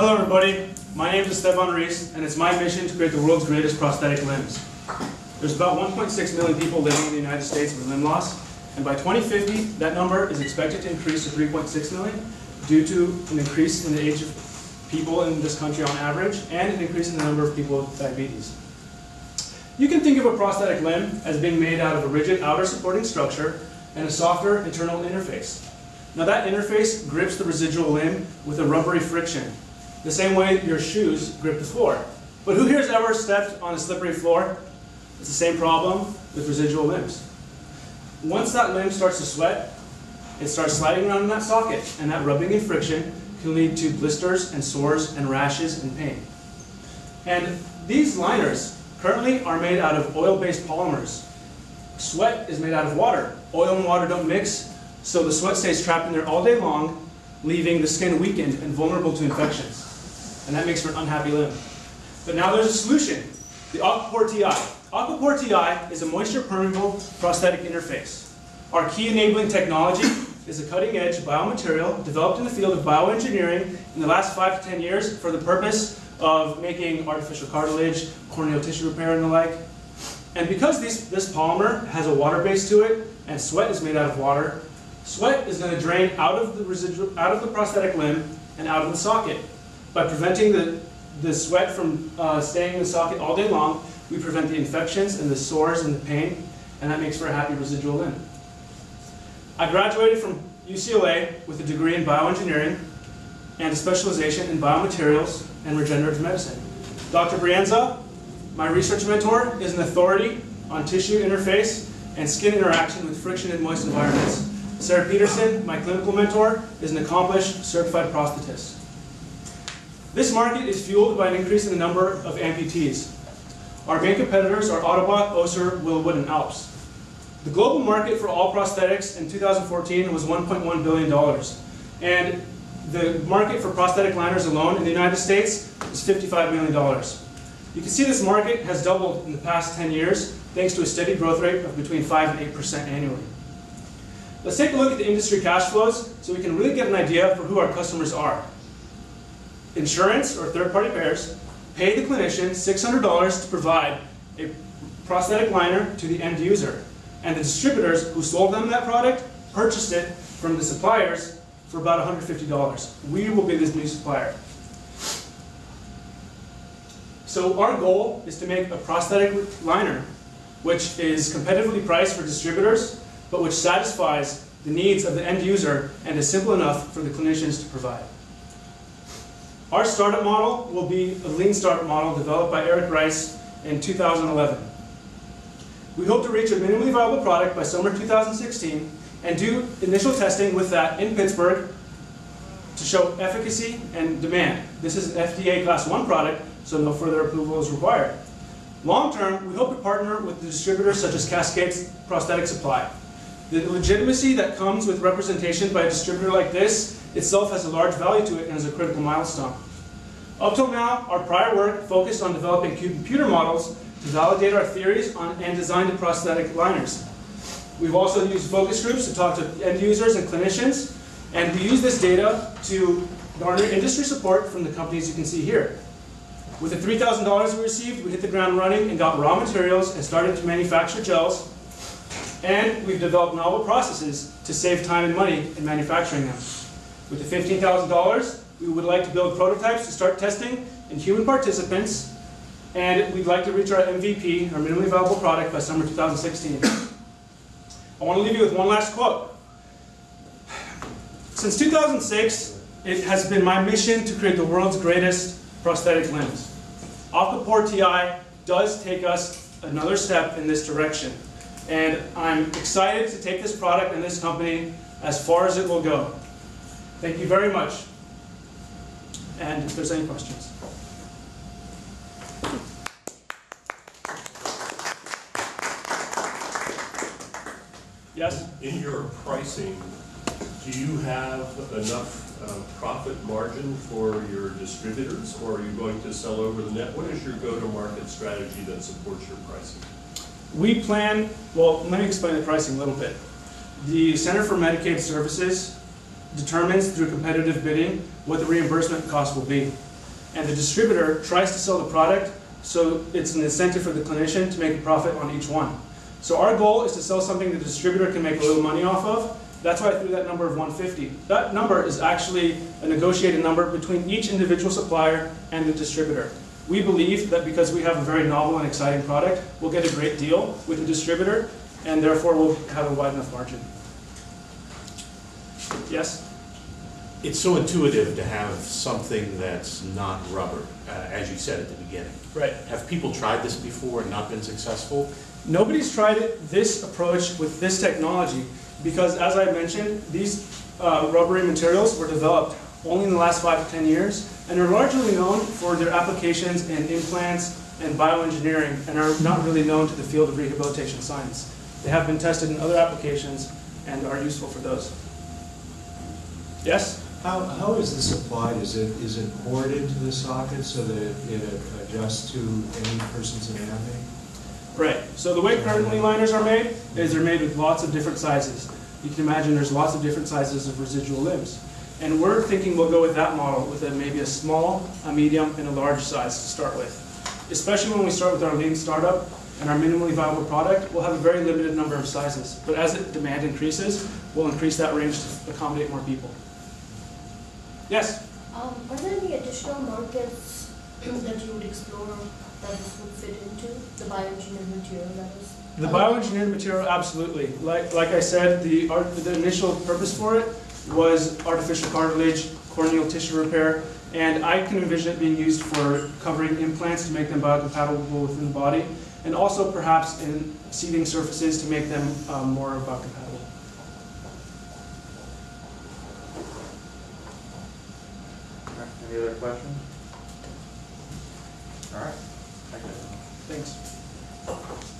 Hello everybody, my name is Esteban Ruiz, and it's my mission to create the world's greatest prosthetic limbs. There's about 1.6 million people living in the United States with limb loss, and by 2050, that number is expected to increase to 3.6 million due to an increase in the age of people in this country on average, and an increase in the number of people with diabetes. You can think of a prosthetic limb as being made out of a rigid outer supporting structure and a softer internal interface. Now that interface grips the residual limb with a rubbery friction, the same way your shoes grip the floor. But who here's ever stepped on a slippery floor? It's the same problem with residual limbs. Once that limb starts to sweat, it starts sliding around in that socket, and that rubbing and friction can lead to blisters and sores and rashes and pain. And these liners currently are made out of oil-based polymers. Sweat is made out of water. Oil and water don't mix, so the sweat stays trapped in there all day long, leaving the skin weakened and vulnerable to infections. And that makes for an unhappy limb. But now there's a solution, the Aquapore T.I. Aquapore T.I. is a moisture-permeable prosthetic interface. Our key enabling technology is a cutting-edge biomaterial developed in the field of bioengineering in the last 5 to 10 years for the purpose of making artificial cartilage, corneal tissue repair, and the like. And because this polymer has a water base to it, and sweat is made out of water, sweat is going to drain out of the prosthetic limb and out of the socket. By preventing the sweat from staying in the socket all day long, we prevent the infections and the sores and the pain, and that makes for a happy residual limb. I graduated from UCLA with a degree in bioengineering and a specialization in biomaterials and regenerative medicine. Dr. Brienza, my research mentor, is an authority on tissue interface and skin interaction with friction in moist environments. Sarah Peterson, my clinical mentor, is an accomplished certified prosthetist. This market is fueled by an increase in the number of amputees. Our main competitors are Ottobock, Ossur, Willowwood, and Alps. The global market for all prosthetics in 2014 was $1.1 billion. And the market for prosthetic liners alone in the United States is $55 million. You can see this market has doubled in the past 10 yeyears thanks to a steady growth rate of between 5 and 8% annually. Let's take a look at the industry cash flows so we can really get an idea for who our customers are. Insurance, or third-party payers, pay the clinician $600 to provide a prosthetic liner to the end user. And the distributors who sold them that product purchased it from the suppliers for about $150. We will be this new supplier. So our goal is to make a prosthetic liner which is competitively priced for distributors, but which satisfies the needs of the end user and is simple enough for the clinicians to provide. Our startup model will be a lean startup model developed by Eric Ries in 2011. We hope to reach a minimally viable product by summer 2016 and do initial testing with that in Pittsburgh to show efficacy and demand. This is an FDA Class 1 product, so no further approval is required. Long term, we hope to partner with distributors such as Cascades Prosthetic Supply. The legitimacy that comes with representation by a distributor like this itself has a large value to it and is a critical milestone. Up till now, our prior work focused on developing computer models to validate our theories on and design the prosthetic liners. We've also used focus groups to talk to end users and clinicians, and we use this data to garner industry support from the companies you can see here. With the $3,000 we received, we hit the ground running and got raw materials and started to manufacture gels. And we've developed novel processes to save time and money in manufacturing them. With the $15,000, we would like to build prototypes to start testing in human participants, and we'd like to reach our MVP, our minimally viable product, by summer 2016. I want to leave you with one last quote. Since 2006, it has been my mission to create the world's greatest prosthetic limbs. Aquapore T.I. does take us another step in this direction. And I'm excited to take this product and this company as far as it will go. Thank you very much. And if there's any questions. Yes? In your pricing, do you have enough profit margin for your distributors, or are you going to sell over the net? What is your go-to-market strategy that supports your pricing? We plan, well, let me explain the pricing a little bit. The Center for Medicaid Services determines through competitive bidding what the reimbursement cost will be. and the distributor tries to sell the product, so it's an incentive for the clinician to make a profit on each one. So our goal is to sell something the distributor can make a little money off of. That's why I threw that number of 150. That number is actually a negotiated number between each individual supplier and the distributor. We believe that because we have a very novel and exciting product, we'll get a great deal with the distributor, and therefore we'll have a wide enough margin. Yes? It's so intuitive to have something that's not rubber, as you said at the beginning. Right. Have people tried this before and not been successful? Nobody's tried it, this approach with this technology, because as I mentioned, these rubbery materials were developed only in the last 5 to 10 years, and are largely known for their applications in implants and bioengineering, and are not really known to the field of rehabilitation science. They have been tested in other applications and are useful for those. Yes? How is this applied? Is it poured into the socket so that it adjusts to any person's anatomy? Right. So the way currently liners are made is they're made with lots of different sizes. You can imagine there's lots of different sizes of residual limbs. And we're thinking we'll go with that model, with maybe a small, a medium, and a large size to start with. Especially when we start with our lean startup and our minimally viable product, we'll have a very limited number of sizes. But as the demand increases, we'll increase that range to accommodate more people. Yes? Are there any additional markets that you would explore that this would fit into? The bioengineered material, that is? The bioengineered material, absolutely. Like I said, the initial purpose for it was artificial cartilage, corneal tissue repair, and I can envision it being used for covering implants to make them biocompatible within the body, and also perhaps in seating surfaces to make them more biocompatible. Any other questions? All right. Thanks.